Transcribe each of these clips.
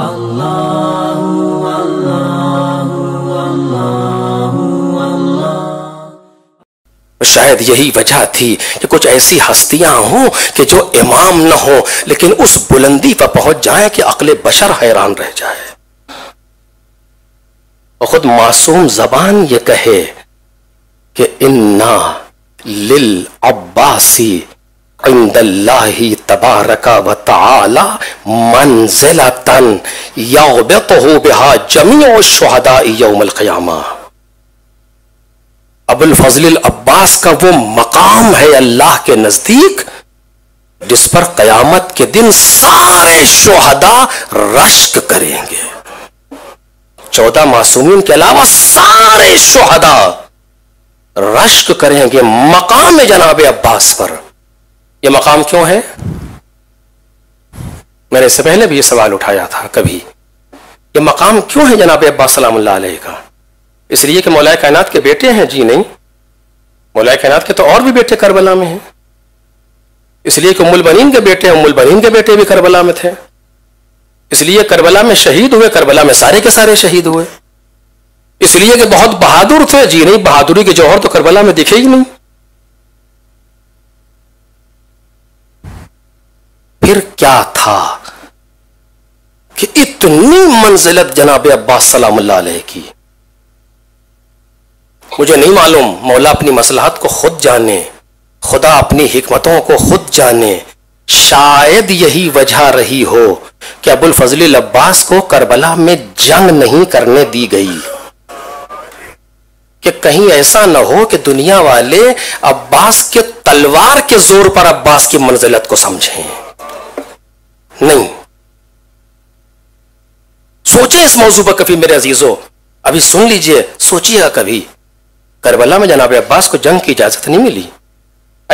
अल्लाहु अल्लाहु अल्लाहु अल्लाह। शायद यही वजह थी कि कुछ ऐसी हस्तियां हों कि जो इमाम न हो लेकिन उस बुलंदी पर पहुंच जाए कि अक्ल बशर हैरान रह जाए और खुद मासूम जबान ये कहे कि इन्ना लिल अब्बासी इंदल्लाही तबारका व तआला मंज़िलतन यग़्बितहु बिहा जमीउ शुहदा यौमल क़ियामा। अबुल फज़ल अब्बास का वो मकाम है अल्लाह के नजदीक जिस पर कयामत के दिन सारे शुहदा रश्क करेंगे। 14 मासूमीन के अलावा सारे शुहदा रश्क करेंगे मकाम जनाब अब्बास पर। ये मकाम क्यों है? मैंने इससे पहले भी ये सवाल उठाया था कभी, ये मकाम क्यों है जनाब अब्बास सलामुल्लाह अलैहि का? इसलिए कि मौलाए कायनात के बेटे हैं? जी नहीं, मौलाए कायनात के तो और भी बेटे करबला में हैं। इसलिए कि उम्मुल बनीन के बेटे हैं, उम्मुल बनीन के बेटे भी करबला में थे। इसलिए करबला में शहीद हुए, करबला में सारे के सारे शहीद हुए। इसलिए कि बहुत बहादुर थे? जी नहीं, बहादुरी के जौहर तो करबला में दिखे ही नहीं। फिर क्या था कि इतनी मंजिलत जनाब अब्बास सलामुल्लाह अलैह की? मुझे नहीं मालूम, मौला अपनी मसलहत को खुद जाने, खुदा अपनी हिकमतों को खुद जाने। शायद यही वजह रही हो कि अबुल फजल अब्बास को करबला में जंग नहीं करने दी गई, कि कहीं ऐसा ना हो कि दुनिया वाले अब्बास के तलवार के जोर पर अब्बास की मंजिलत को समझें। नहीं सोचे इस मौजू पर कभी मेरे अजीजों, अभी सुन लीजिए, सोचिएगा कभी। करबला में जनाब अब्बास को जंग की इजाजत नहीं मिली।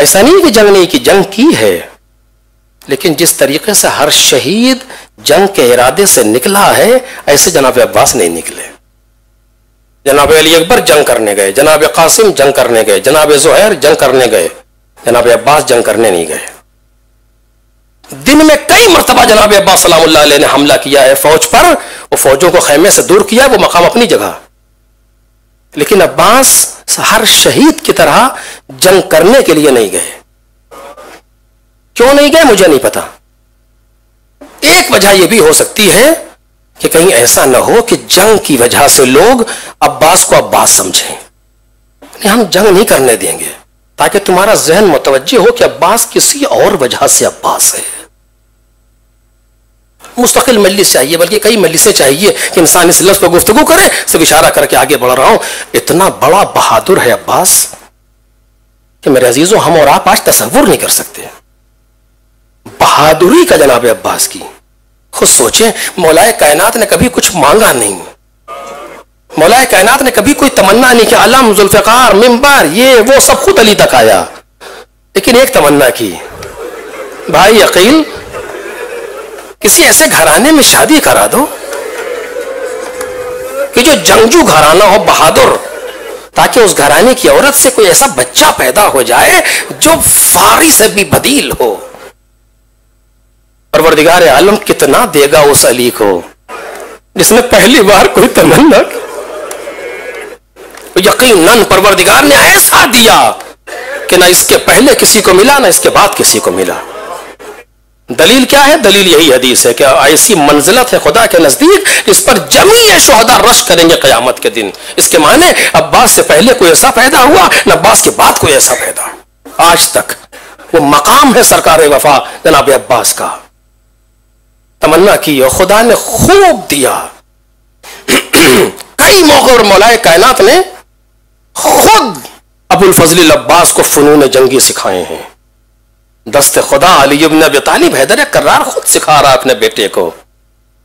ऐसा नहीं कि जंग नहीं की, जंग की है, लेकिन जिस तरीके से हर शहीद जंग के इरादे से निकला है ऐसे जनाब अब्बास नहीं निकले। जनाब अली अकबर जंग करने गए, जनाब कासिम जंग करने गए, जनाब ज़ुहैर जंग करने गए, जनाब अब्बास जंग करने नहीं गए। दिन में कई मरतबा जनाब अब्बास सलामुल्लाह अलैह ने हमला किया है फौज पर, वो फौजों को खैमे से दूर किया, वो मकाम अपनी जगह, लेकिन अब्बास हर शहीद की तरह जंग करने के लिए नहीं गए। क्यों नहीं गए मुझे नहीं पता। एक वजह यह भी हो सकती है कि कहीं ऐसा ना हो कि जंग की वजह से लोग अब्बास को अब्बास समझें, नहीं हम जंग नहीं करने देंगे, ताकि तुम्हारा जहन मुतवज्जे हो कि अब्बास किसी और वजह से अब्बास है। मुस्तकिल मजलिस चाहिए, बल्कि कई मजलिसें चाहिए कि इंसान इस लफ्ज़ पर गुफ्तगू करे। सिर्फ इशारा करके आगे बढ़ रहा हूं, इतना बड़ा बहादुर है अब्बास कि मेरे अजीजों हम और आप आज तसव्वुर नहीं कर सकते बहादुरी का जनाब अब्बास की। खुद सोचें, मौलाए कायनात ने कभी कुछ मांगा नहीं, मौलाए कायनात ने कभी कोई तमन्ना नहीं कि अलम, जुल्फ़िकार, मिंबर, ये वो सब खुद अली तक आया, लेकिन एक तमन्ना की, भाई अकील किसी ऐसे घराने में शादी करा दो कि जो जंगजू घराना हो, बहादुर, ताकि उस घराने की औरत से कोई ऐसा बच्चा पैदा हो जाए जो फारी से भी बदील हो। परवरदिगार आलम कितना देगा उस अली को जिसने पहली बार कोई तमन्ना की? यकीनन परवरदिगार ने ऐसा दिया कि ना इसके पहले किसी को मिला ना इसके बाद किसी को मिला। दलील क्या है? दलील यही हदीस है कि ऐसी मंजिलत है खुदा के नजदीक इस पर जमीए शुहदा रश करेंगे कयामत के दिन। इसके माने अब्बास से पहले कोई ऐसा पैदा हुआ ना अब्बास के बाद कोई ऐसा पैदा। आज तक वो मकाम है सरकार वफा जनाब अब्बास का। तमन्ना की और खुदा ने खूब दिया। कई मौकों पर मौलाए कायनात ने खुद अबुल फजल अब्बास को फनून जंगी सिखाए हैं। दस्ते खुदा अली इब्न अबी तालिब हैदर कर्रार खुद सिखा रहा अपने बेटे को,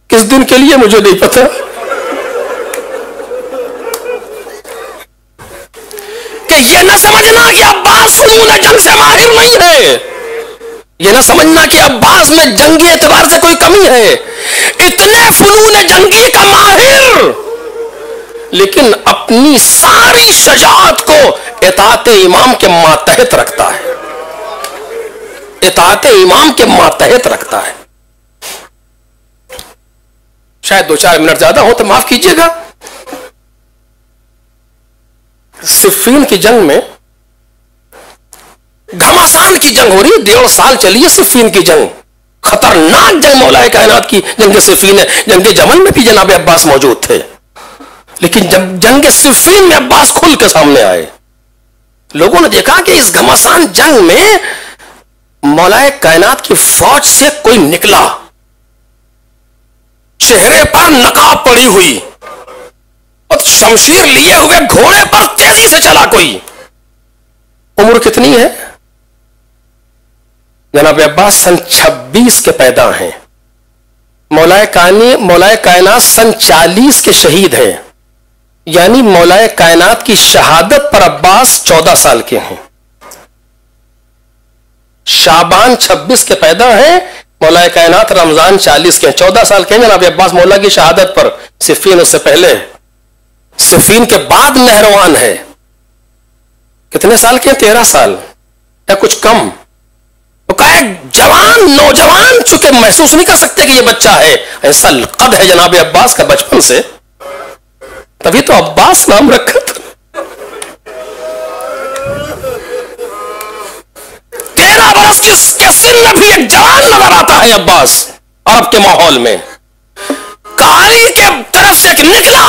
किस दिन के लिए मुझे नहीं पता, कि ये ना समझना कि अब्बास फनून जंग से माहिर नहीं है, ये ना समझना कि अब्बास में जंगी एतबार से कोई कमी है, इतने फनून जंगी का माहिर, लेकिन अपनी सारी शजाअत को इताअत-ए इमाम के मातहत रखता है, इताअत-ए इमाम के मातहत रखता है। शायद दो चार मिनट ज्यादा हो तो माफ कीजिएगा। सिफीन की जंग में, घमासान की जंग हो रही है, 1.5 साल चली है सिफीन की जंग। खतरनाक जंग मौलाए कायनात की जंग सिफीन है। जंग जमन में भी जनाब अब्बास मौजूद थे, लेकिन जब जंग सिफीन में अब्बास खुल के सामने आए, लोगों ने देखा कि इस घमासान जंग में मौलाए कायनात की फौज से कोई निकला, चेहरे पर नकाब पड़ी हुई और शमशीर लिए हुए घोड़े पर तेजी से चला कोई। उम्र कितनी है? जनाब अब्बास सन 26 के पैदा हैं, मौलाए कायनात सन 40 के शहीद हैं, यानी मौलाए कायनात की शहादत पर अब्बास 14 साल के हैं। शाबान 26 के पैदा हैं, मौलाए कायनात रमजान 40 के हैं, 14 साल के हैं जनाब अब्बास मौला की शहादत पर। सिफीन उससे पहले, सिफीन के बाद नहरवान है। कितने साल के? 13 साल या कुछ कम। तो क्या जवान नौजवान चुके महसूस नहीं कर सकते कि ये बच्चा है, ऐसा कद है जनाब अब्बास का बचपन से, तभी तो अब्बास नाम रखा था। 13 बरस के सिन में भी एक जवान नजर आता है अब्बास। अरब के माहौल में कारी के तरफ से एक निकला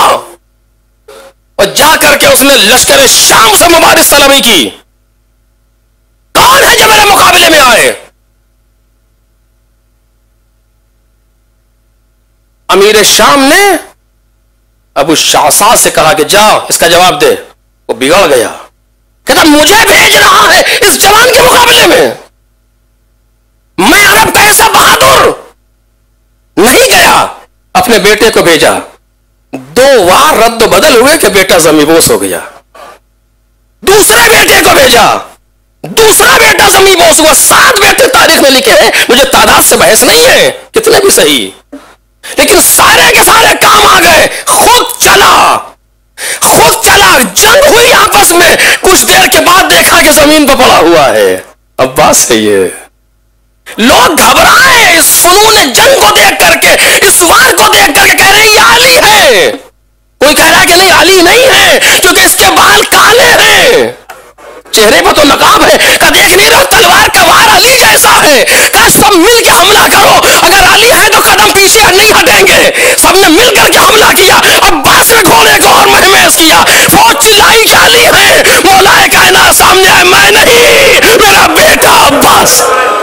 और जाकर के उसने लश्कर शाम से मुबारक सलामी की, कौन है जो मेरे मुकाबले में आए? अमीर शाम ने अबू शासा से कहा कि जा इसका जवाब दे। वो बिगड़ गया, कहता मुझे भेज रहा है इस जवान के मुकाबले में, मैं अरब का ऐसा बहादुर नहीं गया। अपने बेटे को भेजा, 2 बार रद्द बदल हुए कि बेटा जमीबोस हो गया। दूसरे बेटे को भेजा, दूसरा बेटा जमीबोस हुआ। 7 बेटे तारीख में लिखे हैं, मुझे तादाद से बहस नहीं है कितने भी सही, लेकिन सारे के सारे काम आ गए। खुद चला जंग हुई आपस में, कुछ देर के बाद देखा कि जमीन पर पड़ा हुआ है अब्बास है। ये लोग घबराए इस फनून जंग को देख करके, इस वार को देख करके। कह रहे ये आली है, कोई कह रहा है कि नहीं आली नहीं है क्योंकि इसके बाल काले हैं, चेहरे पर तो नकाब है। का देख नहीं रहा तलवार का वार अली जैसा है। का सब मिलकर हमला करो, अगर अली है तो कदम पीछे नहीं हटेंगे। सबने मिलकर के हमला किया, अब्बास ने घोड़े को और महमेस किया। फौज चिल्लाई कि अली है। मौलाए कायनात सामने आए, मैं नहीं, मेरा बेटा अब्बास।